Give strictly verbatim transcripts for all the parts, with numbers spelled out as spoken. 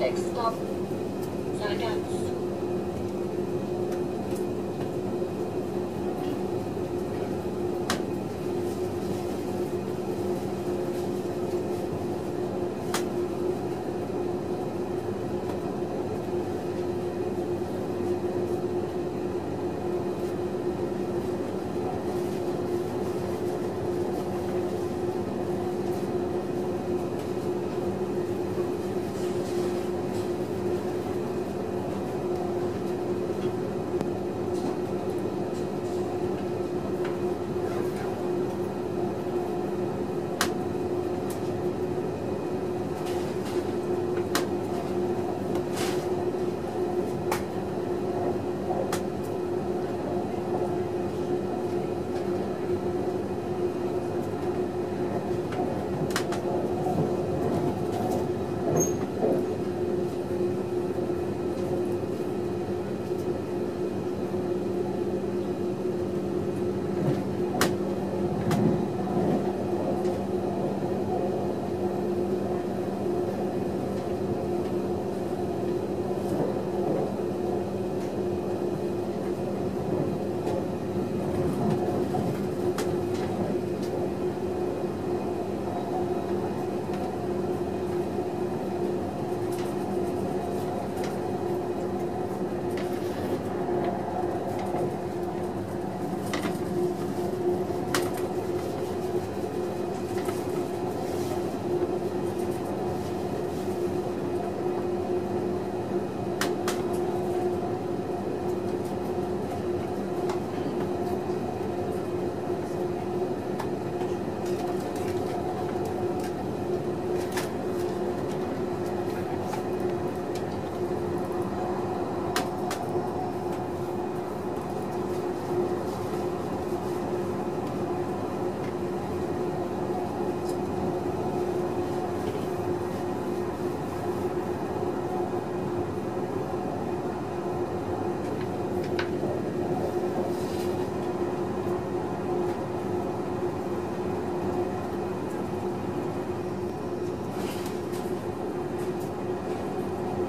Next stop, Sargans.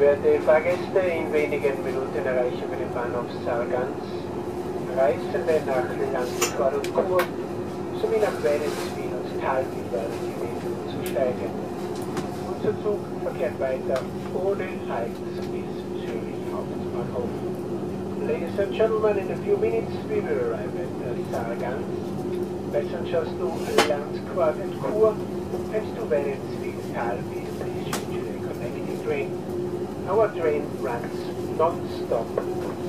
Werte Fahrgäste, in wenigen Minuten erreichen wir den Bahnhof Sargans. Reisende nach Landquart und Chur sowie nach Vellenswil und Talbinder gebeten zu steigen. Unser Zug verkehrt weiter ohne Halt bis Zürich Hauptbahnhof. Ladies and gentlemen, in a few minutes we will arrive at Sargans. Passengers to Landquart and Chur and to Vellenswil, Talbinder is usually a connecting train. Our train runs non-stop to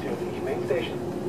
Zürich main station.